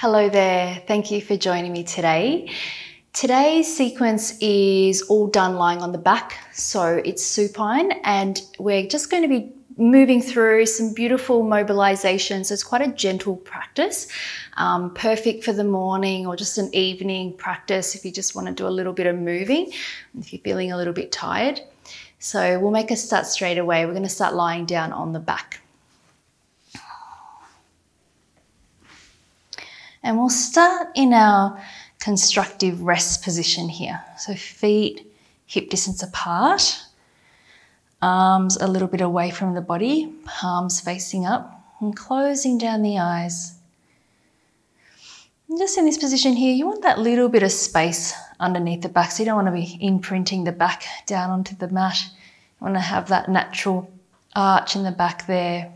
Hello there, thank you for joining me today. Today's sequence is all done lying on the back, so it's supine, and we're just going to be moving through some beautiful mobilizations. It's quite a gentle practice, perfect for the morning or just an evening practice if you just want to do a little bit of moving, if you're feeling a little bit tired. So we'll make a start straight away. We're going to start lying down on the back. And we'll start in our constructive rest position here. So feet hip distance apart, arms a little bit away from the body, palms facing up and closing down the eyes. And just in this position here, you want that little bit of space underneath the back. So you don't want to be imprinting the back down onto the mat. You want to have that natural arch in the back there.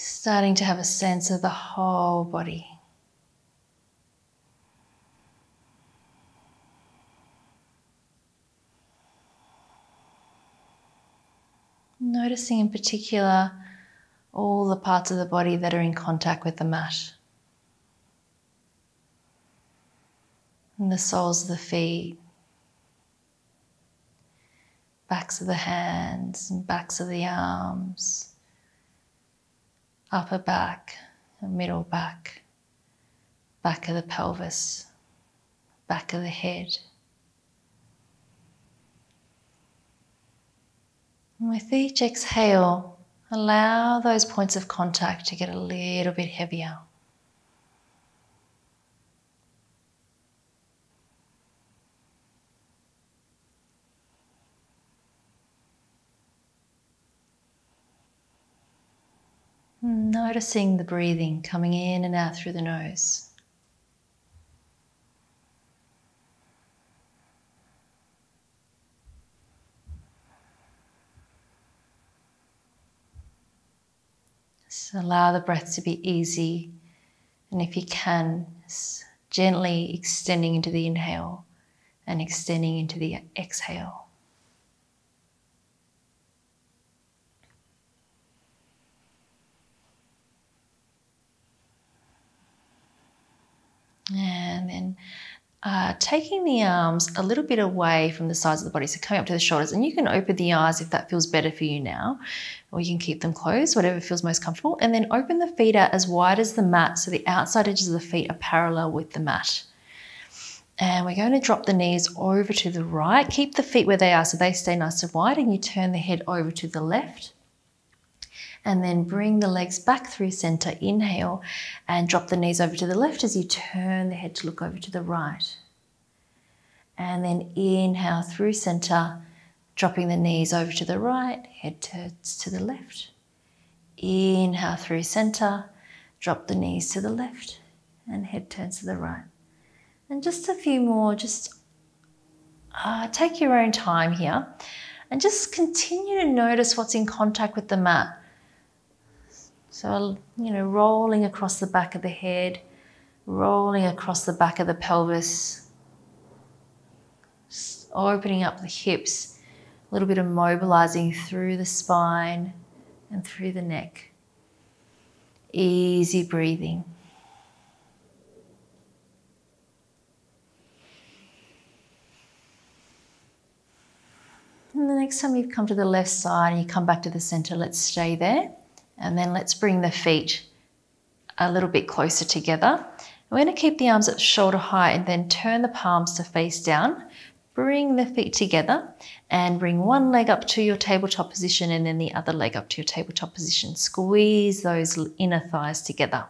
Starting to have a sense of the whole body. Noticing in particular all the parts of the body that are in contact with the mat. And the soles of the feet, backs of the hands and backs of the arms. Upper back, middle back, back of the pelvis, back of the head. And with each exhale, allow those points of contact to get a little bit heavier. Noticing the breathing coming in and out through the nose. Just allow the breath to be easy, and if you can, gently extending into the inhale and extending into the exhale. And then taking the arms a little bit away from the sides of the body, so coming up to the shoulders. And you can open the eyes if that feels better for you now, or you can keep them closed, whatever feels most comfortable. And then open the feet out as wide as the mat, so the outside edges of the feet are parallel with the mat. And we're going to drop the knees over to the right. Keep the feet where they are so they stay nice and wide, and you turn the head over to the left. And then bring the legs back through center, inhale, and drop the knees over to the left as you turn the head to look over to the right. And then inhale through center, dropping the knees over to the right, head turns to the left. Inhale through center, drop the knees to the left, and head turns to the right. And just a few more, just take your own time here, and just continue to notice what's in contact with the mat. So, you know, rolling across the back of the head, rolling across the back of the pelvis, just opening up the hips, a little bit of mobilizing through the spine and through the neck. Easy breathing. And the next time you've come to the left side and you come back to the center, let's stay there. And then let's bring the feet a little bit closer together. We're going to keep the arms at shoulder height and then turn the palms to face down. Bring the feet together and bring one leg up to your tabletop position and then the other leg up to your tabletop position. Squeeze those inner thighs together.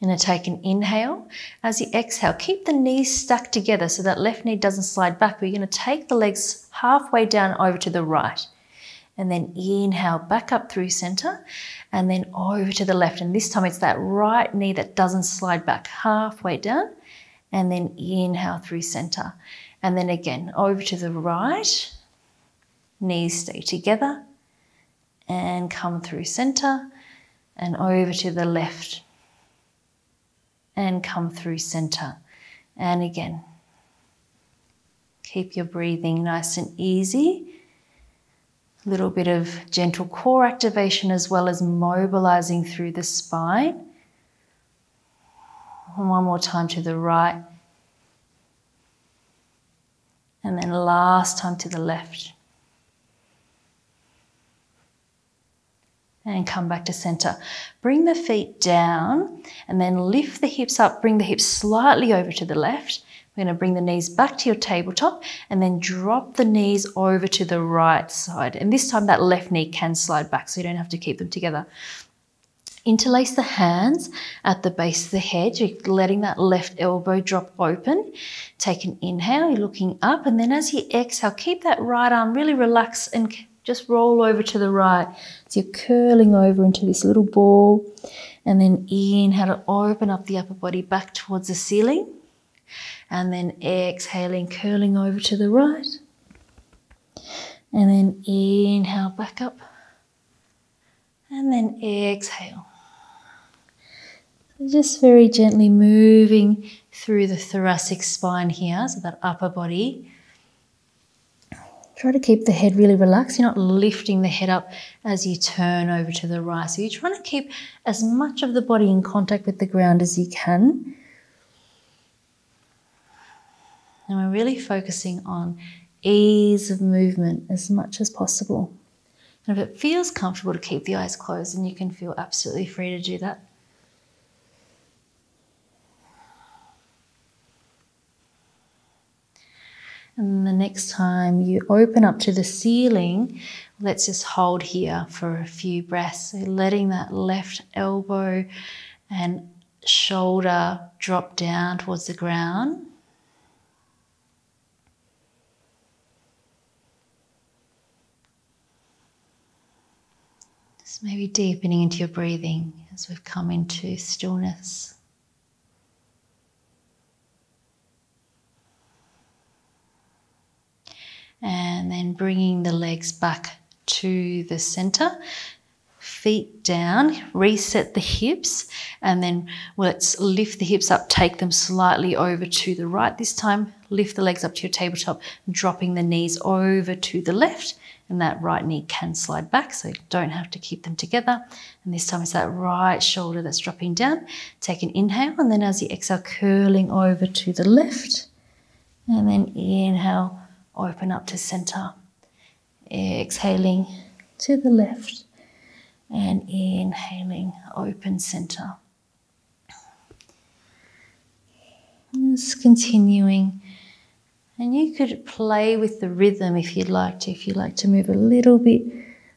I'm going to take an inhale. As you exhale, keep the knees stacked together so that left knee doesn't slide back. We're going to take the legs halfway down over to the right. And then inhale back up through center and then over to the left. And this time it's that right knee that doesn't slide back, halfway down. And then inhale through center. And then again, over to the right. Knees stay together and come through center and over to the left and come through center. And again, keep your breathing nice and easy. A little bit of gentle core activation as well as mobilizing through the spine. And one more time to the right. And then last time to the left. And come back to center. Bring the feet down and then lift the hips up. Bring the hips slightly over to the left. We're going to bring the knees back to your tabletop and then drop the knees over to the right side. And this time that left knee can slide back, so you don't have to keep them together. Interlace the hands at the base of the head. You're letting that left elbow drop open. Take an inhale, you're looking up. And then as you exhale, keep that right arm really relaxed and just roll over to the right. So you're curling over into this little ball. And then inhale to open up the upper body back towards the ceiling. And then exhaling, curling over to the right. And then inhale back up. And then exhale. So just very gently moving through the thoracic spine here, so that upper body. Try to keep the head really relaxed. You're not lifting the head up as you turn over to the right. So you're trying to keep as much of the body in contact with the ground as you can. And we're really focusing on ease of movement as much as possible. And if it feels comfortable to keep the eyes closed, then you can feel absolutely free to do that. And the next time you open up to the ceiling, let's just hold here for a few breaths. So letting that left elbow and shoulder drop down towards the ground. So maybe deepening into your breathing as we've come into stillness. And then bringing the legs back to the center, feet down, reset the hips, and then let's lift the hips up, take them slightly over to the right this time, lift the legs up to your tabletop, dropping the knees over to the left. And that right knee can slide back, so you don't have to keep them together. And this time it's that right shoulder that's dropping down. Take an inhale, and then as you exhale, curling over to the left. And then inhale, open up to center. Exhaling to the left. And inhaling, open center. Just continuing. And you could play with the rhythm if you'd like to. If you'd like to move a little bit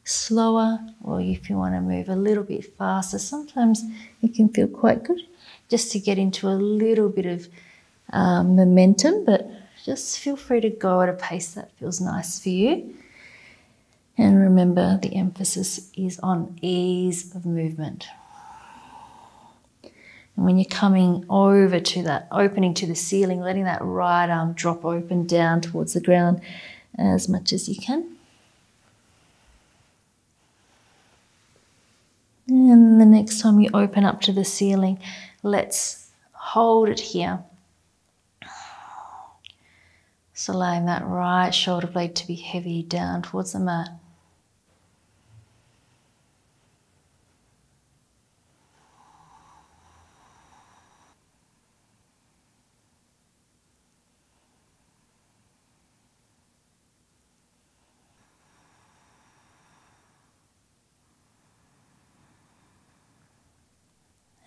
slower, or if you want to move a little bit faster, sometimes it can feel quite good just to get into a little bit of momentum, but just feel free to go at a pace that feels nice for you. And remember, the emphasis is on ease of movement. And when you're coming over to that, opening to the ceiling, letting that right arm drop open down towards the ground as much as you can. And the next time you open up to the ceiling, let's hold it here. So allowing that right shoulder blade to be heavy down towards the mat.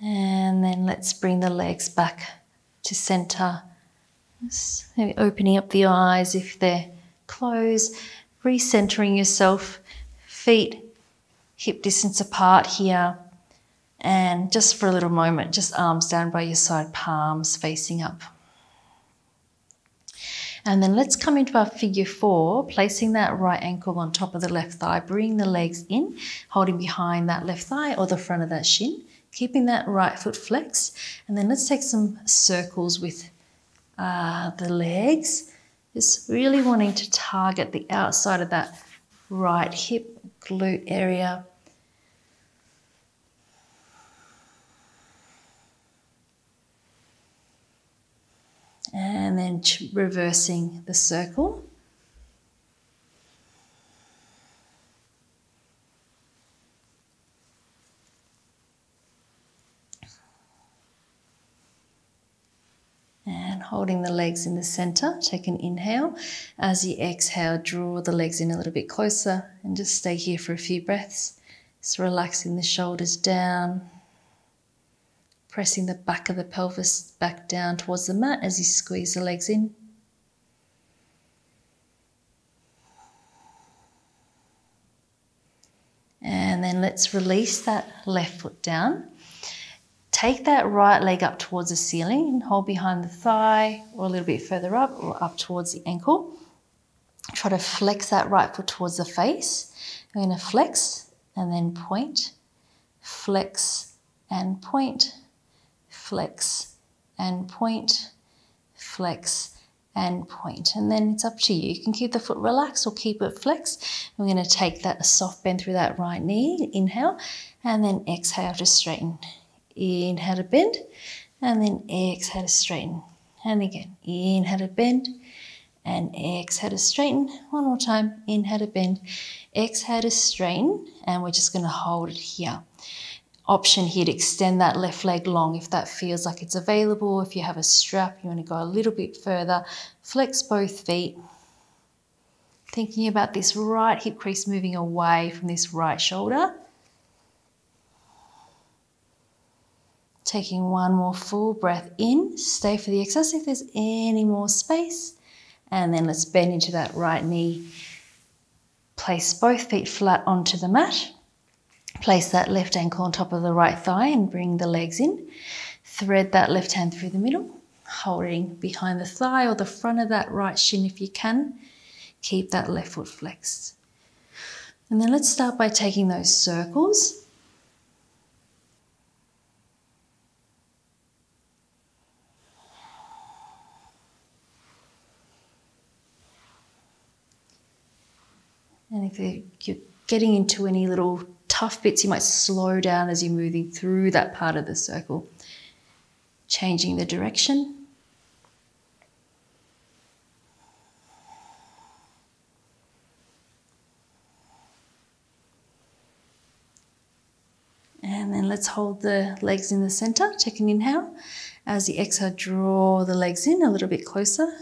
And then let's bring the legs back to center. Just maybe opening up the eyes if they're closed, recentering yourself, feet hip distance apart here. And just for a little moment, just arms down by your side, palms facing up. And then let's come into our figure 4, placing that right ankle on top of the left thigh. Bring the legs in, holding behind that left thigh or the front of that shin. Keeping that right foot flexed. And then let's take some circles with the legs. Just really wanting to target the outside of that right hip, glute area. And then reversing the circle. holding the legs in the center. Take an inhale. As you exhale, draw the legs in a little bit closer and just stay here for a few breaths. Just relaxing the shoulders down, pressing the back of the pelvis back down towards the mat as you squeeze the legs in. And then let's release that left foot down. Take that right leg up towards the ceiling and hold behind the thigh or a little bit further up or up towards the ankle. Try to flex that right foot towards the face. We're going to flex and then point, flex and point, flex and point, flex and point. And then it's up to you. You can keep the foot relaxed or keep it flexed. We're going to take that soft bend through that right knee, inhale, and then exhale to straighten. Inhale to bend, and then exhale to straighten. And again, inhale to bend, and exhale to straighten. One more time, inhale to bend, exhale to straighten, and we're just going to hold it here. Option here to extend that left leg long if that feels like it's available. If you have a strap, you want to go a little bit further. Flex both feet. Thinking about this right hip crease moving away from this right shoulder. Taking one more full breath in, stay for the exercise if there's any more space. And then let's bend into that right knee. Place both feet flat onto the mat. Place that left ankle on top of the right thigh and bring the legs in. Thread that left hand through the middle, holding behind the thigh or the front of that right shin if you can. Keep that left foot flexed. And then let's start by taking those circles. And if you're getting into any little tough bits, you might slow down as you're moving through that part of the circle, changing the direction. And then let's hold the legs in the center. Take an inhale. As you exhale, draw the legs in a little bit closer,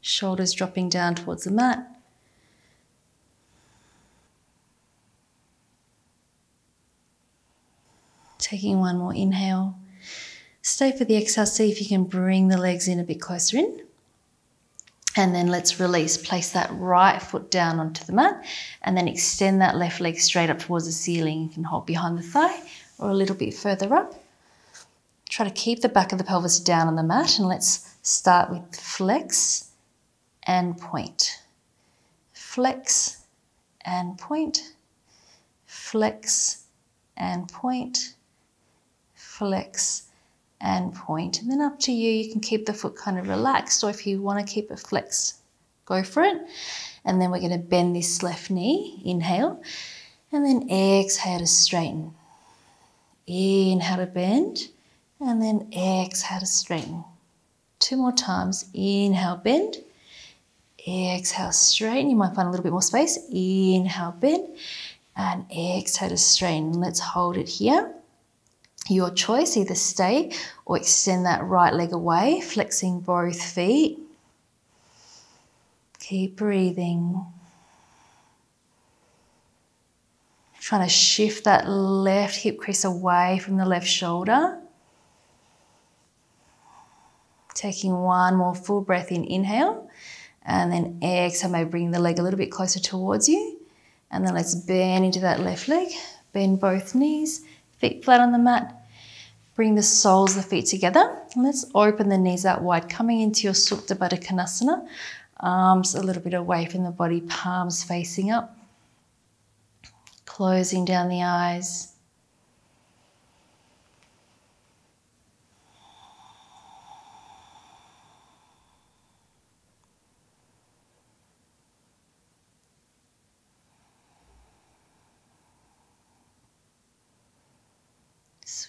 shoulders dropping down towards the mat. Taking one more inhale. Stay for the exhale. See if you can bring the legs in a bit closer in. And then let's release. Place that right foot down onto the mat and then extend that left leg straight up towards the ceiling. You can hold behind the thigh or a little bit further up. Try to keep the back of the pelvis down on the mat, and let's start with flex and point. Flex and point. Flex and point. Flex and point. And then up to you, you can keep the foot kind of relaxed, or if you want to keep it flexed, go for it. And then we're going to bend this left knee, inhale, and then exhale to straighten. Inhale to bend, and then exhale to straighten. Two more times, inhale, bend, exhale, straighten. You might find a little bit more space. Inhale, bend, and exhale to straighten. Let's hold it here. Your choice, either stay or extend that right leg away, flexing both feet. Keep breathing. Trying to shift that left hip crease away from the left shoulder. Taking one more full breath in, inhale, and then exhale, maybe bring the leg a little bit closer towards you. And then let's bend into that left leg, bend both knees, feet flat on the mat. Bring the soles of the feet together. And let's open the knees out wide, coming into your Supta Baddha Konasana. Arms a little bit away from the body, palms facing up. Closing down the eyes.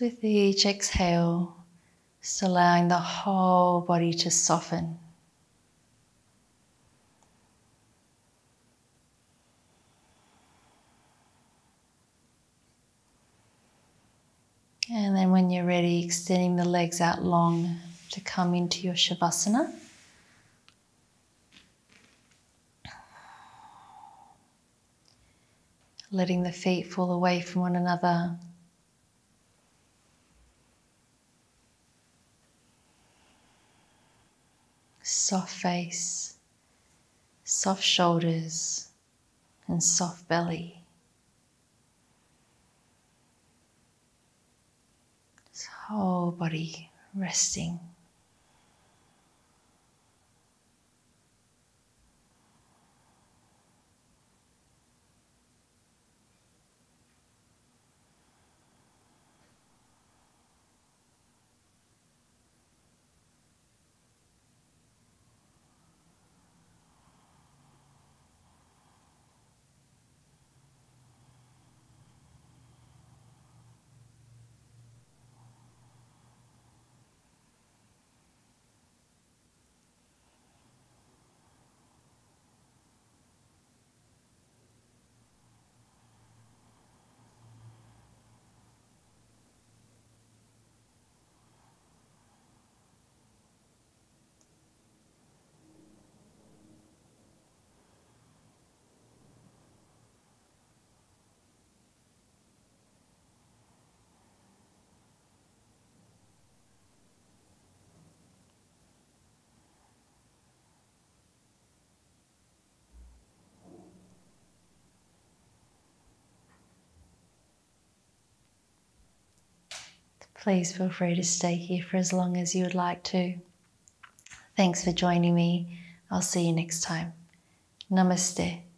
With each exhale, just allowing the whole body to soften. And then when you're ready, extending the legs out long. to come into your Shavasana. Letting the feet fall away from one another. Soft face, soft shoulders, and soft belly. This whole body resting. Please feel free to stay here for as long as you would like to. Thanks for joining me. I'll see you next time. Namaste.